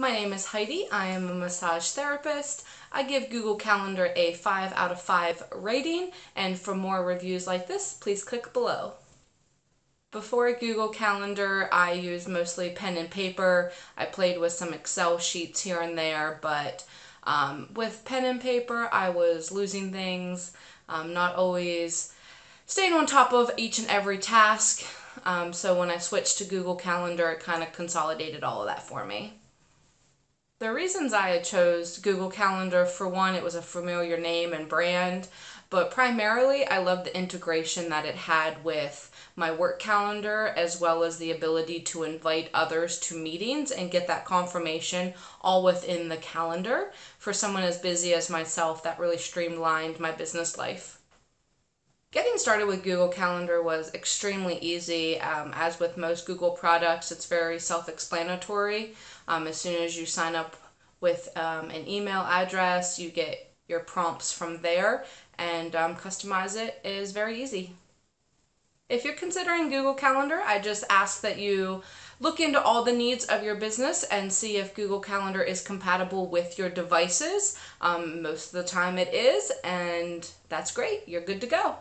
My name is Heidi. I am a massage therapist. I give Google Calendar a 5/5 rating, and for more reviews like this, please click below. Before Google Calendar, I used mostly pen and paper. I played with some Excel sheets here and there, but with pen and paper, I was losing things, not always staying on top of each and every task. So when I switched to Google Calendar, it kind of consolidated all of that for me. The reasons I had chose Google Calendar, for one, it was a familiar name and brand, but primarily I loved the integration that it had with my work calendar, as well as the ability to invite others to meetings and get that confirmation all within the calendar. For someone as busy as myself, that really streamlined my business life. Getting started with Google Calendar was extremely easy. As with most Google products, it's very self-explanatory. As soon as you sign up with an email address, you get your prompts from there, and customize it is very easy. If you're considering Google Calendar, I just ask that you look into all the needs of your business and see if Google Calendar is compatible with your devices. Most of the time it is, and that's great. You're good to go.